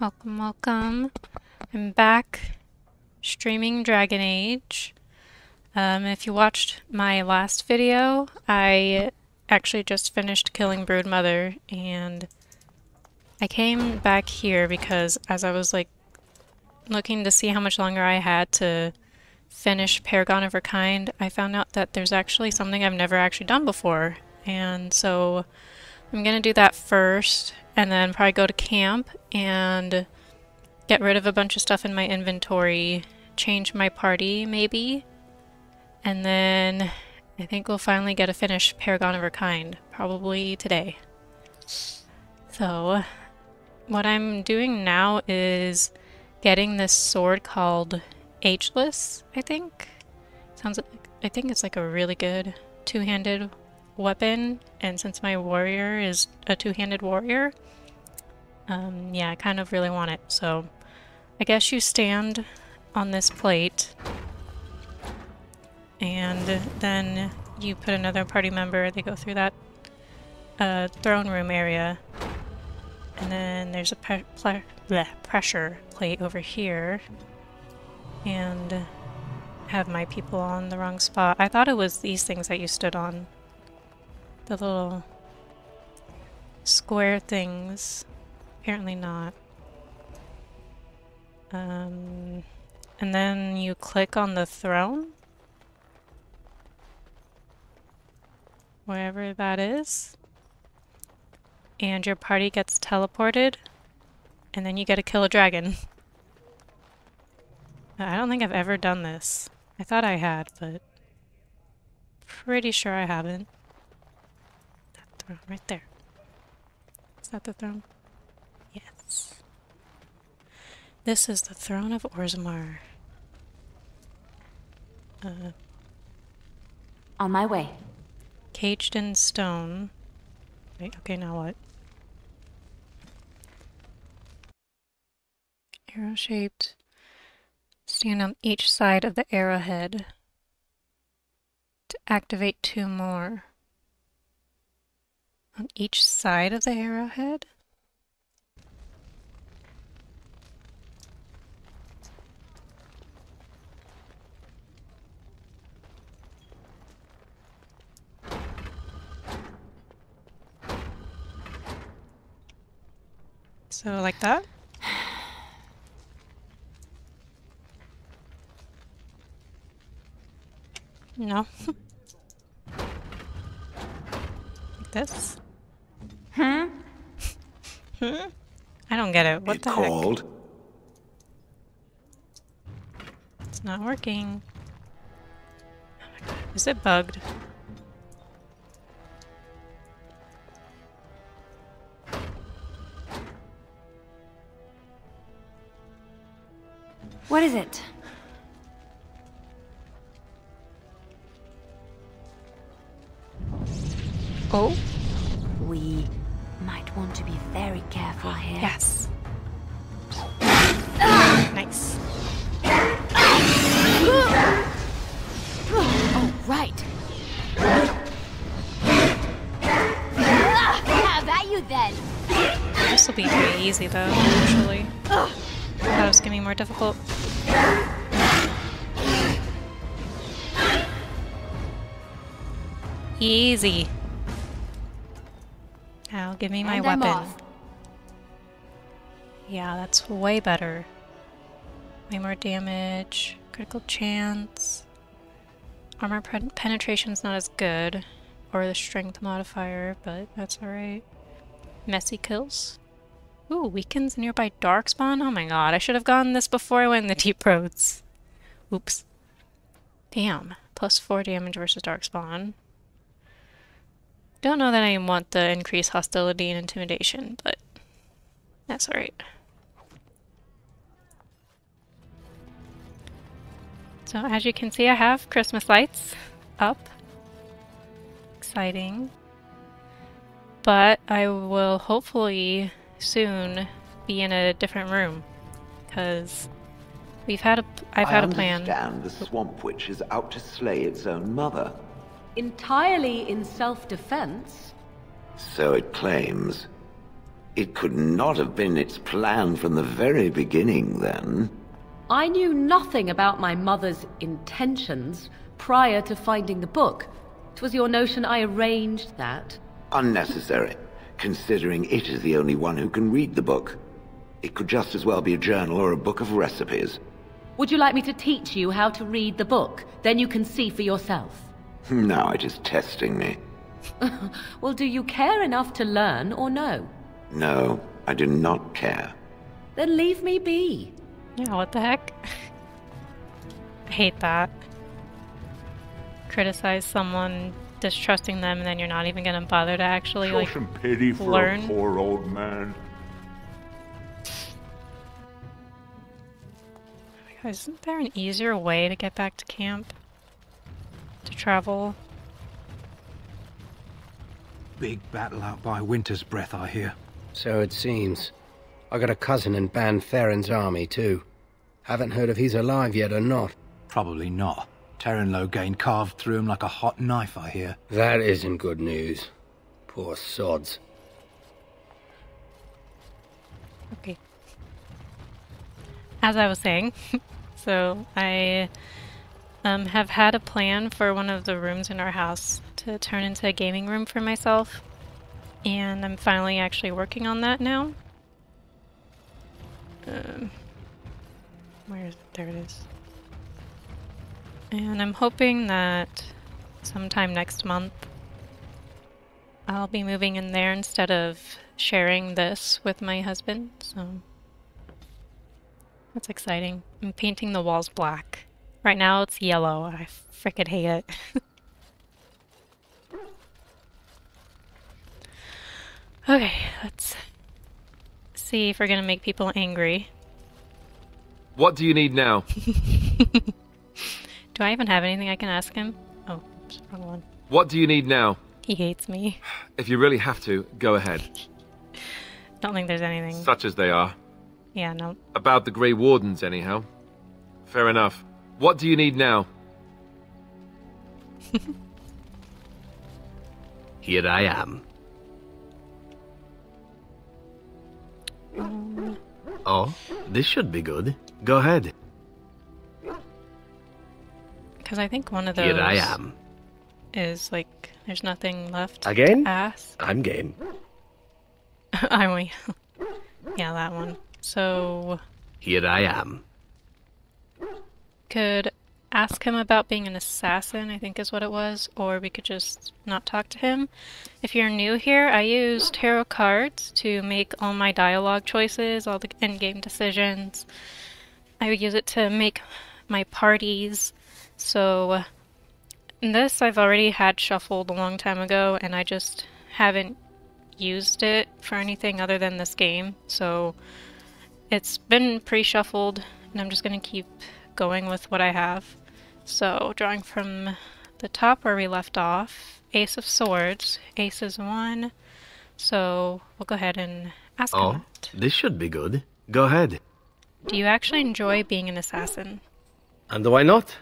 Welcome, welcome. I'm back streaming Dragon Age. If you watched my last video, I actually just finished killing Broodmother, and I came back here because as I was like looking to see how much longer I had to finish Paragon of Her Kind, I found out that there's actually something I've never actually done before, and so I'm gonna do that first and then probably go to camp and get rid of a bunch of stuff in my inventory, change my party maybe, and then I think we'll finally get to finish Paragon of Her Kind, probably today. So what I'm doing now is getting this sword called Ageless, I think. I think it's like a really good two-handed weapon, and since my warrior is a two-handed warrior, yeah, I kind of really want it. So I guess you stand on this plate and then you put another party member, they go through that throne room area, and then there's a pressure plate over here, and have my people on the wrong spot. I thought it was these things that you stood on. The little square things. Apparently not. And then you click on the throne? Wherever that is. And your party gets teleported. And then you get to kill a dragon. I don't think I've ever done this. I thought I had, but pretty sure I haven't. That throne right there. Is that the throne? Yes. This is the throne of Orzammar. On my way. Caged in stone. Wait, okay, now what? Arrow-shaped. Stand on each side of the arrowhead to activate two more. On each side of the arrowhead? So like that? No. Like this? Hmm? Hmm? I don't get it. What the heck? Cold? It's not working. Oh my god. Is it bugged? What is it? Oh? We might want to be very careful here. Yes. Nice. Oh, right. How about you then? This will be pretty easy though, actually. I thought it was going to be more difficult. Easy. Now, give me my weapon. Off. Yeah, that's way better. Way more damage. Critical chance. Armor penetration's not as good. Or the strength modifier, but that's alright. Messy kills. Ooh, weakens nearby Darkspawn? Oh my god, I should have gotten this before I went in the deep roads. Oops. Damn. Plus 4 damage versus Darkspawn. Don't know that I want the increased hostility and intimidation, but that's alright. So as you can see, I have Christmas lights up. Exciting. But I will hopefully soon be in a different room, because I've had a plan. I understand the Swamp Witch is out to slay its own mother. Entirely in self-defense? So it claims. It could not have been its plan from the very beginning, then. I knew nothing about my mother's intentions prior to finding the book. 'Twas your notion I arranged that. Unnecessary, considering it is the only one who can read the book. It could just as well be a journal or a book of recipes. Would you like me to teach you how to read the book? Then you can see for yourself. Now it is testing me. Well, do you care enough to learn or no? No, I do not care. Then leave me be. Yeah, what the heck? I hate that. Criticize someone, distrusting them, and then you're not even gonna bother to actually, show like, some pity for learn. A poor old man. Isn't there an easier way to get back to camp? To travel? Big battle out by Winter's Breath, I hear. So it seems. I got a cousin in Ban Theron's army, too. Haven't heard if he's alive yet or not. Probably not. Terran Loghain carved through him like a hot knife, I hear. That isn't good news. Poor sods. Okay. As I was saying, so I have had a plan for one of the rooms in our house to turn into a gaming room for myself, and I'm finally actually working on that now. Where is it? There it is. And I'm hoping that sometime next month I'll be moving in there instead of sharing this with my husband, so... That's exciting. I'm painting the walls black. Right now it's yellow. I frickin' hate it. Okay, let's see if we're gonna make people angry. What do you need now? Do I even have anything I can ask him? Oh, wrong one. What do you need now? He hates me. If you really have to, go ahead. Don't think there's anything. Such as they are. Yeah, no. About the Grey Wardens, anyhow. Fair enough. What do you need now? Here I am. Oh, this should be good. Go ahead. Because I think one of those... Here I am. ...is, like, there's nothing left again? To ask. I'm game. Are we? Yeah, that one. So... Here I am. Could ask him about being an assassin, I think is what it was, or we could just not talk to him. If you're new here, I use tarot cards to make all my dialogue choices, all the endgame decisions. I would use it to make my parties. So this I've already had shuffled a long time ago, and I just haven't used it for anything other than this game. So it's been pre-shuffled, and I'm just going to keep going with what I have. So drawing from the top where we left off, Ace of Swords. Ace is one. So we'll go ahead and ask him that. This should be good. Go ahead. Do you actually enjoy being an assassin? And why not?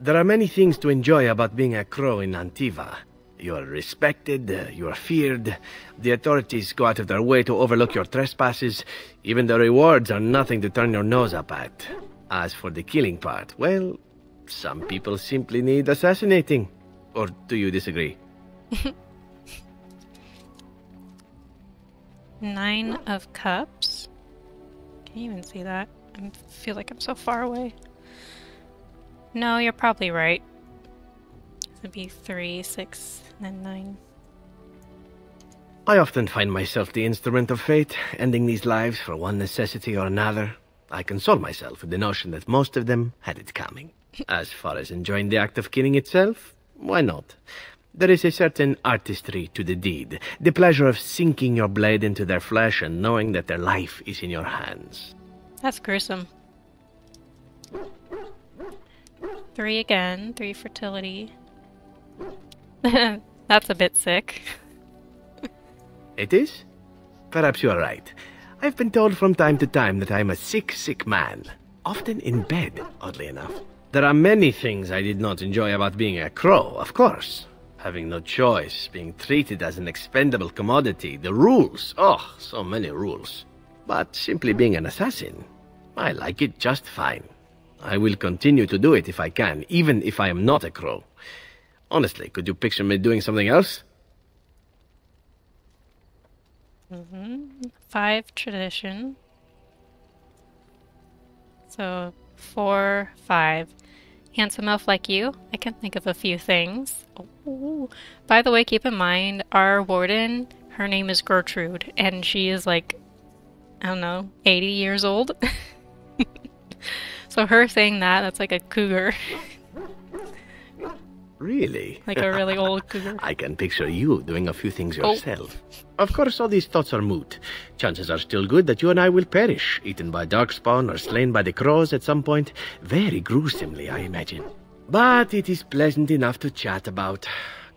There are many things to enjoy about being a crow in Antiva. You are respected, you are feared, the authorities go out of their way to overlook your trespasses, even the rewards are nothing to turn your nose up at. As for the killing part, well, some people simply need assassinating. Or do you disagree? 9 of Cups. Can't even see that. I feel like I'm so far away. No, you're probably right. It'd be 3, 6, and 9. I often find myself the instrument of fate, ending these lives for one necessity or another. I console myself with the notion that most of them had it coming. As far as enjoying the act of killing itself, why not? There is a certain artistry to the deed, the pleasure of sinking your blade into their flesh and knowing that their life is in your hands. That's gruesome. 3 again, 3 fertility. That's a bit sick. It is? Perhaps you are right. I've been told from time to time that I'm a sick, sick man. Often in bed, oddly enough. There are many things I did not enjoy about being a crow, of course. having no choice, being treated as an expendable commodity, the rules, oh, so many rules. But simply being an assassin, I like it just fine. I will continue to do it if I can, even if I am not a crow. Honestly, could you picture me doing something else? Mm-hmm. 5 tradition. So, 4, 5. Handsome elf like you, I can think of a few things. Ooh. By the way, keep in mind, our warden, her name is Gertrude, and she is like, I don't know, 80 years old? So her saying that, that's like a cougar. Really? Like a really old cougar. I can picture you doing a few things yourself. Oh. Of course, all these thoughts are moot. Chances are still good that you and I will perish, eaten by Darkspawn or slain by the crows at some point. Very gruesomely, I imagine. But it is pleasant enough to chat about.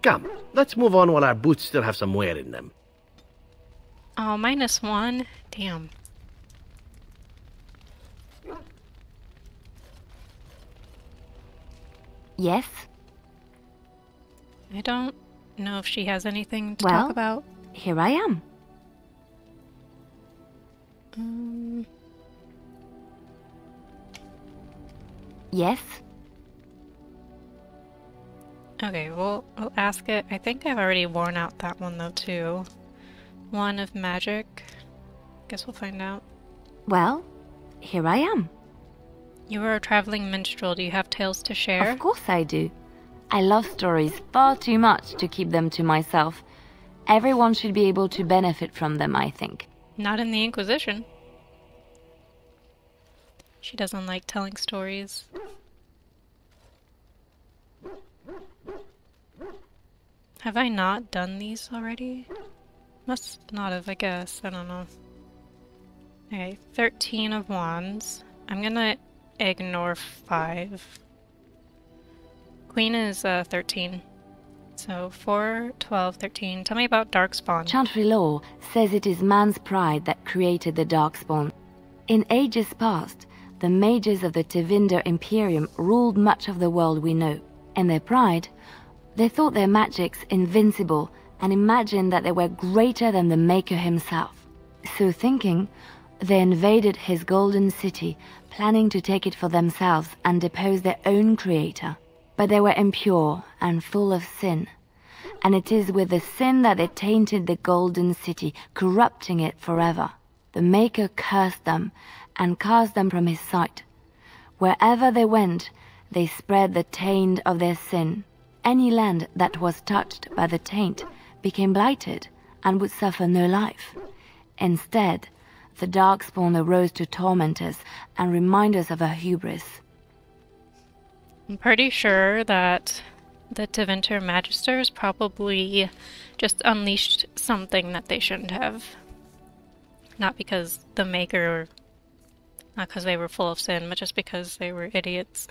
Come, let's move on while our boots still have some wear in them. Oh, -1. Damn. Yes? I don't know if she has anything to talk about. Well, here I am. Yes? Okay, well, we'll ask it. I think I've already worn out that one, though, too. 1 of magic. Guess we'll find out. Well, here I am. You are a traveling minstrel. Do you have tales to share? Of course I do. I love stories far too much to keep them to myself. Everyone should be able to benefit from them, I think. Not in the Inquisition. She doesn't like telling stories. Have I not done these already? Must not have, I guess. I don't know. Okay, 13 of wands. I'm gonna ignore 5. Queen is 13. So 4, 12, 13. Tell me about Darkspawn. Chantry law says it is man's pride that created the Darkspawn. In ages past, the mages of the Tevinter Imperium ruled much of the world we know. In their pride, they thought their magics invincible and imagined that they were greater than the Maker himself. So thinking, they invaded his golden city, planning to take it for themselves and depose their own creator. But they were impure and full of sin, and it is with the sin that they tainted the golden city, corrupting it forever. The Maker cursed them and cast them from his sight. Wherever they went, they spread the taint of their sin. Any land that was touched by the taint became blighted and would suffer no life. Instead, the Darkspawn arose to torment us and remind us of our hubris. I'm pretty sure that the Tevinter Magisters probably just unleashed something that they shouldn't have. Not because the Maker, not because they were full of sin, but just because they were idiots.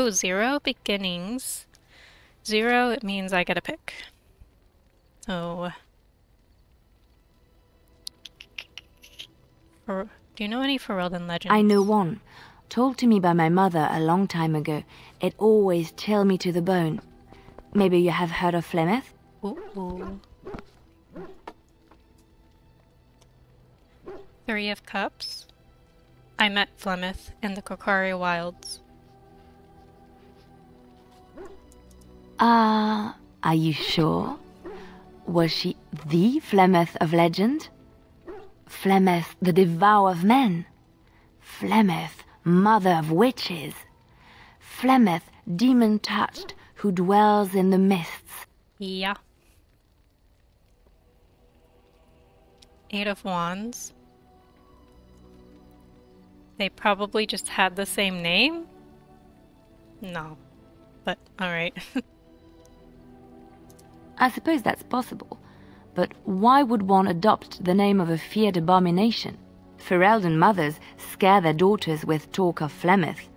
Ooh, 0 beginnings. 0, it means I get a pick. So... do you know any Ferelden legends? I know one. Told to me by my mother a long time ago. It always chilled me to the bone. Maybe you have heard of Flemeth? Ooh. 3 of cups. I met Flemeth in the Korcari wilds. Ah, are you sure? Was she the Flemeth of legend? Flemeth, the devourer of men. Flemeth, mother of witches. Flemeth, demon-touched, who dwells in the mists. Yeah. 8 of wands. They probably just had the same name? No. But, alright. I suppose that's possible. But why would one adopt the name of a feared abomination? Ferelden mothers scare their daughters with talk of Flemeth.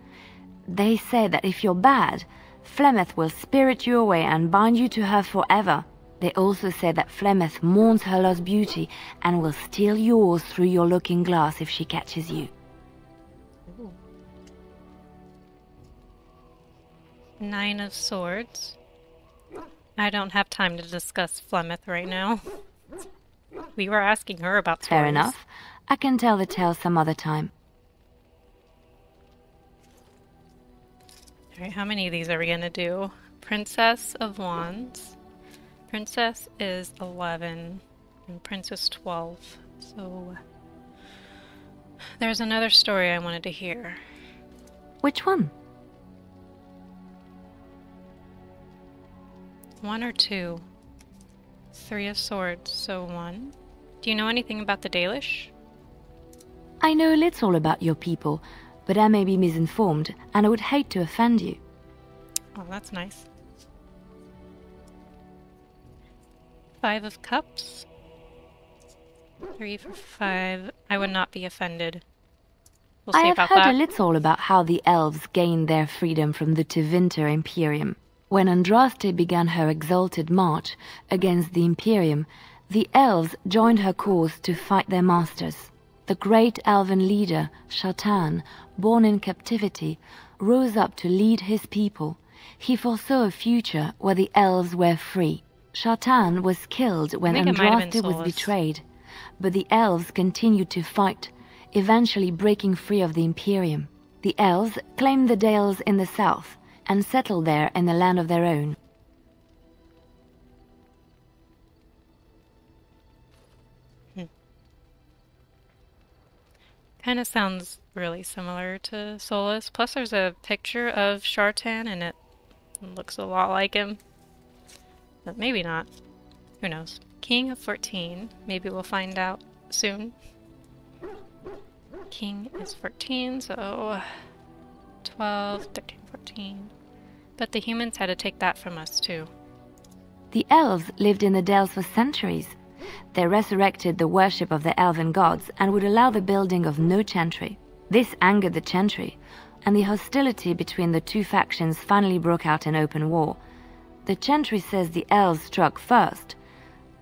They say that if you're bad, Flemeth will spirit you away and bind you to her forever. They also say that Flemeth mourns her lost beauty and will steal yours through your looking glass if she catches you. Ooh. 9 of swords. I don't have time to discuss Flemeth right now. We were asking her about stories. Fair enough. I can tell the tale some other time. Alright, how many of these are we gonna do? Princess of Wands. Princess is 11. And Princess 12. So... there's another story I wanted to hear. Which one? One or two. Three of Swords, so one. Do you know anything about the Dalish? I know little about your people, but I may be misinformed, and I would hate to offend you. Oh, that's nice. 5 of Cups. 3 for 5. I would not be offended. We'll see about that. I have heard a little about how the elves gained their freedom from the Tevinter Imperium. When Andraste began her exalted march against the Imperium, the elves joined her cause to fight their masters. The great elven leader, Shartan, born in captivity, rose up to lead his people. He foresaw a future where the elves were free. Shartan was killed when Andraste was betrayed, but the elves continued to fight, eventually breaking free of the Imperium. The elves claimed the Dales in the south, and settled there in a land of their own. Kind of sounds really similar to Solus. Plus there's a picture of Shartan and it looks a lot like him. But maybe not. Who knows? King of 14. Maybe we'll find out soon. King is 14, so... 12, 13, 14... But the humans had to take that from us, too. The elves lived in the Dales for centuries. They resurrected the worship of the elven gods and would allow the building of no Chantry. This angered the Chantry, and the hostility between the two factions finally broke out in open war. The Chantry says the elves struck first,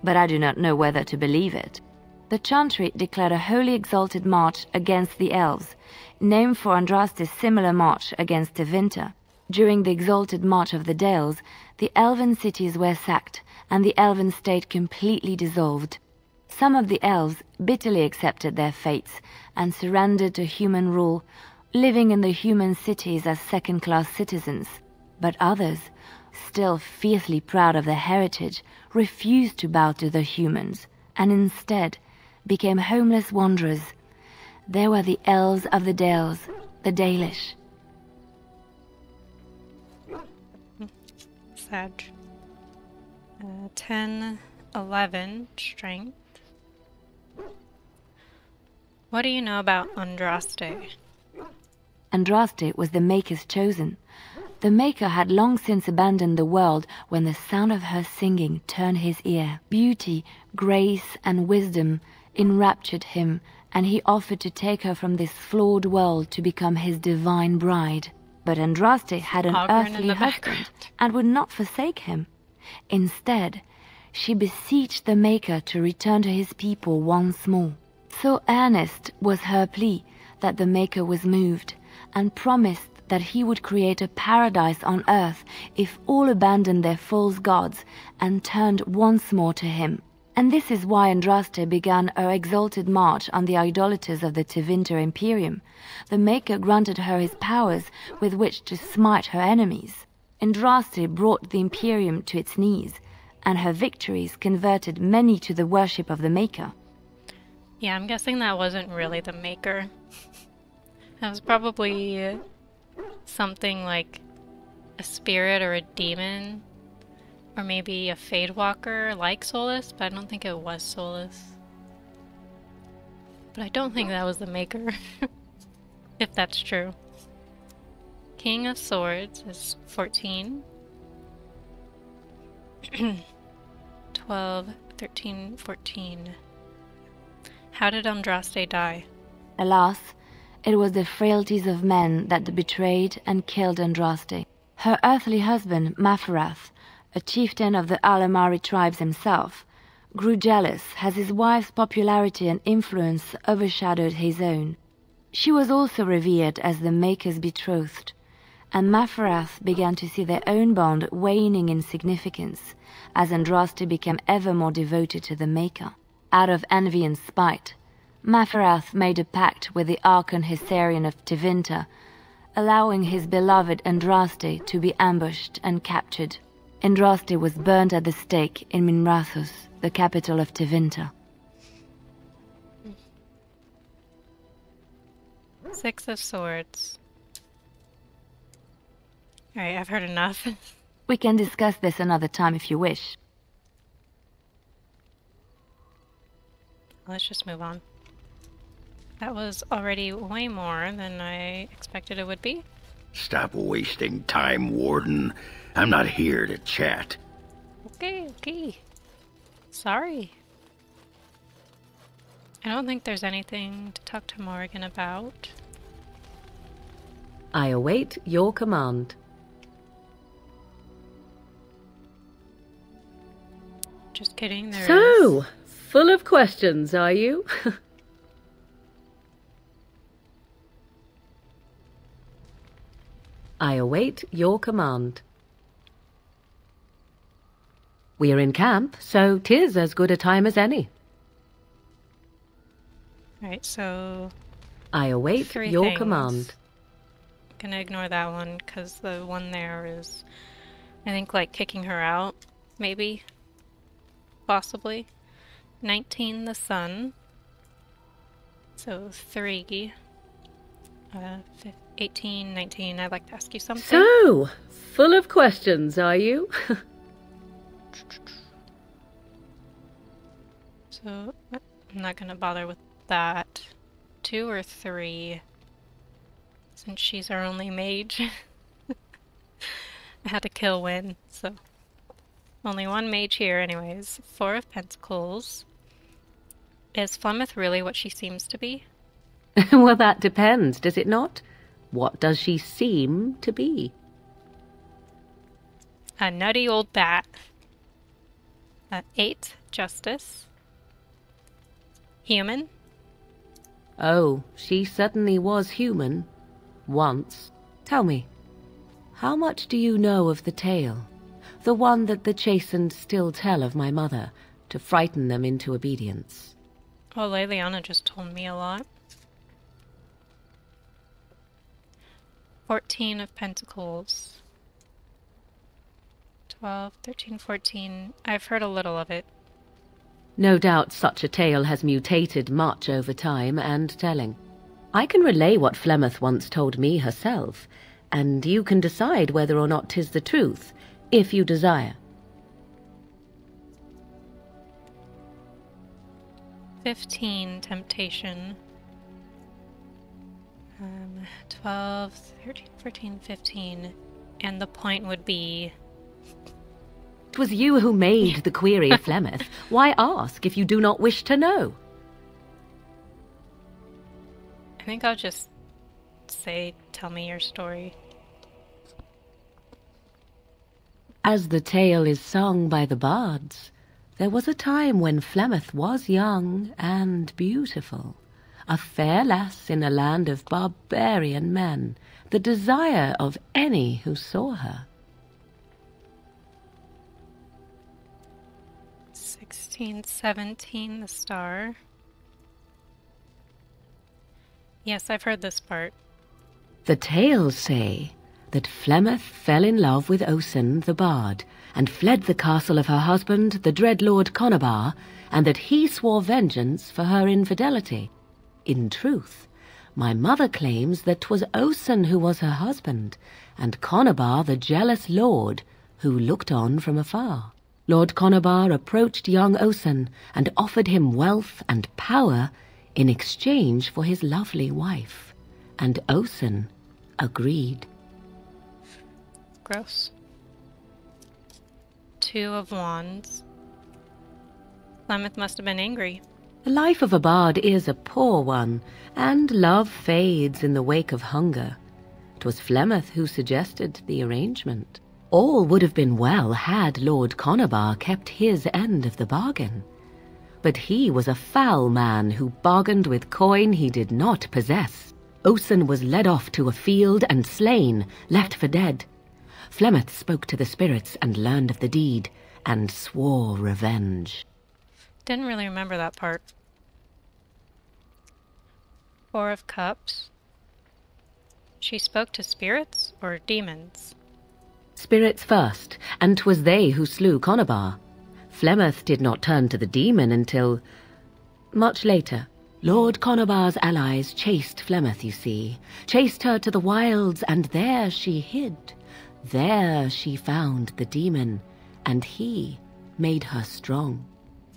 but I do not know whether to believe it. The Chantry declared a holy exalted march against the elves, named for Andraste's similar march against Tevinter. During the exalted march of the Dales, the elven cities were sacked, and the elven state completely dissolved. Some of the elves bitterly accepted their fates and surrendered to human rule, living in the human cities as second-class citizens. But others, still fiercely proud of their heritage, refused to bow to the humans, and instead became homeless wanderers. There were the elves of the Dales, the Dalish. Sad. 10, 11, strength. What do you know about Andraste? Andraste was the Maker's chosen. The Maker had long since abandoned the world when the sound of her singing turned his ear. Beauty, grace, and wisdom enraptured him, and he offered to take her from this flawed world to become his divine bride. But Andraste had an earthly husband and would not forsake him. Instead, she beseeched the Maker to return to his people once more. So earnest was her plea that the Maker was moved and promised that he would create a paradise on earth if all abandoned their false gods and turned once more to him. And this is why Andraste began her exalted march on the idolaters of the Tevinter Imperium. The Maker granted her his powers with which to smite her enemies. Andraste brought the Imperium to its knees, and her victories converted many to the worship of the Maker. Yeah, I'm guessing that wasn't really the Maker. That was probably something like a spirit or a demon. Or maybe a Fadewalker like Solus, but I don't think it was Solus. But I don't think that was the Maker, if that's true. King of Swords is 14. 12, 13, 14. How did Andraste die? Alas, it was the frailties of men that betrayed and killed Andraste. Her earthly husband, Maferath, a chieftain of the Alamari tribes himself, grew jealous as his wife's popularity and influence overshadowed his own. She was also revered as the Maker's betrothed, and Maferath began to see their own bond waning in significance, as Andraste became ever more devoted to the Maker. Out of envy and spite, Maferath made a pact with the Archon Hessarian of Tevinter, allowing his beloved Andraste to be ambushed and captured. Andraste was burned at the stake in Minrathos, the capital of Tevinter. 6 of Swords. Alright, I've heard enough. We can discuss this another time if you wish. Let's just move on. That was already way more than I expected it would be. Stop wasting time, Warden. I'm not here to chat. Okay, okay. Sorry. I don't think there's anything to talk to Morgan about. I await your command. Just kidding, there so, is. Full of questions, are you? I await your command. We are in camp, so 'tis as good a time as any. Alright, so... I await your command. I'm gonna ignore that one, because the one there is... I think, like, kicking her out, maybe? Possibly? 19, the sun. So, 3. 18, 19, I'd like to ask you something. So, full of questions, are you? So, I'm not gonna bother with that. 2 or 3, since she's our only mage. I had to kill Wynne, so... Only one mage here, anyways. 4 of Pentacles. Is Flemeth really what she seems to be? Well, that depends, does it not? What does she seem to be? A nutty old bat. 8, Justice. Human. Oh, she certainly was human. Once. Tell me, how much do you know of the tale? The one that the chastened still tell of my mother, to frighten them into obedience. Well, Leliana just told me a lot. 14 of Pentacles. 12, 13, 14. I've heard a little of it. No doubt such a tale has mutated much over time and telling. I can relay what Flemeth once told me herself, and you can decide whether or not 'tis the truth, if you desire. 15, Temptation. 12, 13, 14, 15. And the point would be... 'Twas you who made the query, Flemeth. Why ask if you do not wish to know? I think I'll just say, tell me your story. As the tale is sung by the bards, there was a time when Flemeth was young and beautiful, a fair lass in a land of barbarian men, the desire of any who saw her. 16, 17, the star. Yes, I've heard this part. The tales say that Flemeth fell in love with Osen the bard, and fled the castle of her husband, the dread Lord Conobar, and that he swore vengeance for her infidelity. In truth, my mother claims that 'twas Osen who was her husband, and Conobar the jealous lord, who looked on from afar. Lord Conobar approached young Osen, and offered him wealth and power in exchange for his lovely wife, and Osen agreed. Gross. 2 of Wands. Flemeth must have been angry. The life of a bard is a poor one, and love fades in the wake of hunger. 'Twas Flemeth who suggested the arrangement. All would have been well had Lord Conobar kept his end of the bargain. But he was a foul man who bargained with coin he did not possess. Osen was led off to a field and slain, left for dead. Flemeth spoke to the spirits and learned of the deed, and swore revenge. Didn't really remember that part. Four of Cups. She spoke to spirits or demons? Spirits first, and 'twas they who slew Conobar. Flemeth did not turn to the demon until... much later. Lord Conobar's allies chased Flemeth, you see. Chased her to the wilds, and there she hid. There she found the demon, and he made her strong.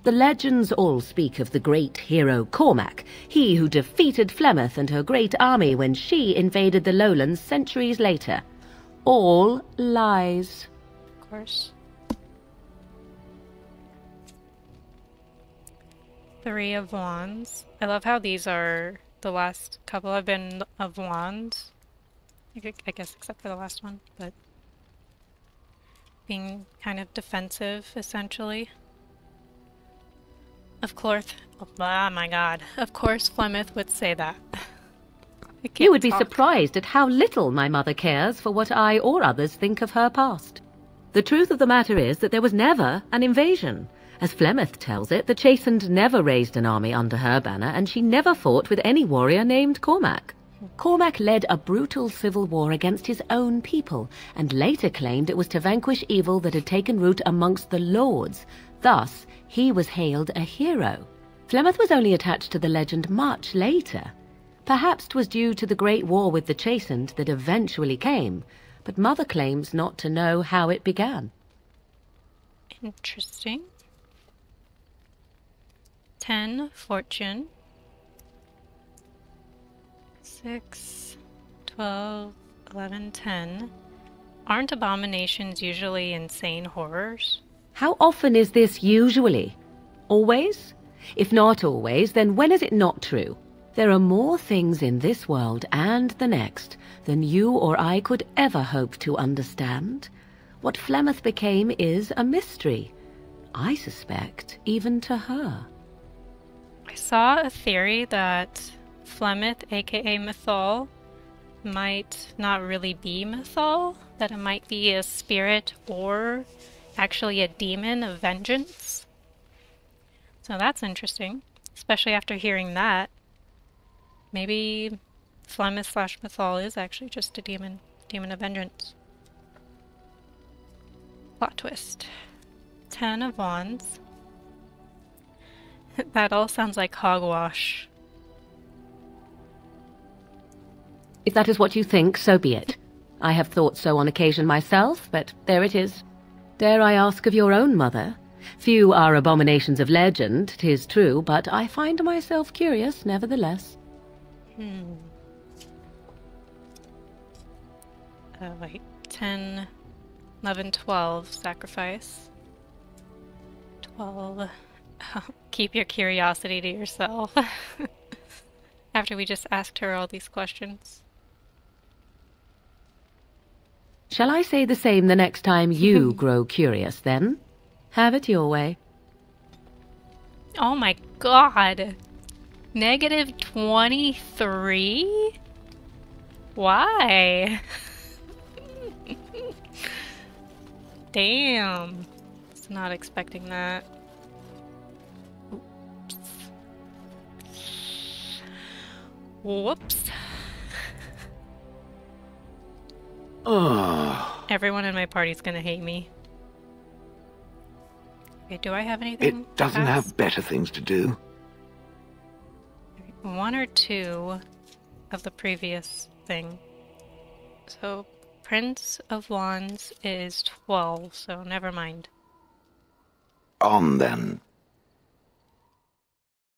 The legends all speak of the great hero Cormac, he who defeated Flemeth and her great army when she invaded the lowlands centuries later. All lies. Of course. Three of Wands. I love how these are the last couple have been of Wands. I guess except for the last one, but... being kind of defensive, essentially. Of course, oh my god, of course Flemeth would say that. You would be surprised at how little my mother cares for what I or others think of her past. The truth of the matter is that there was never an invasion. As Flemeth tells it, the Chastened never raised an army under her banner, and she never fought with any warrior named Cormac. Cormac led a brutal civil war against his own people, and later claimed it was to vanquish evil that had taken root amongst the lords. Thus, he was hailed a hero. Flemeth was only attached to the legend much later. Perhaps 'twas due to the great war with the Chastened that eventually came, but Mother claims not to know how it began. Interesting. 10, Fortune. 6, 12, 11, 10. Aren't abominations usually insane horrors? How often is this usually? Always? If not always, then when is it not true? There are more things in this world and the next than you or I could ever hope to understand. What Flemeth became is a mystery. I suspect even to her. I saw a theory that Flemeth, aka Mythal, might not really be Mythal, that it might be a spirit or actually a demon of vengeance. So that's interesting, especially after hearing that. Maybe Flemeth / Mythal is actually just a demon of vengeance. Plot twist. 10 of Wands. That all sounds like hogwash. If that is what you think, so be it. I have thought so on occasion myself, but there it is. Dare I ask of your own mother? Few are abominations of legend, 'tis true, but I find myself curious nevertheless. Oh wait, 10, 11, 12, sacrifice. 12... Oh, keep your curiosity to yourself. After we just asked her all these questions. Shall I say the same the next time you grow curious, then? Have it your way. Oh my god! -23? Why? Damn. I was not expecting that. Whoops. Oh. Everyone in my party's gonna hate me. Okay, do I have anything? It doesn't have better things to do. One or two of the previous thing. So, Prince of Wands is 12, so never mind. On then.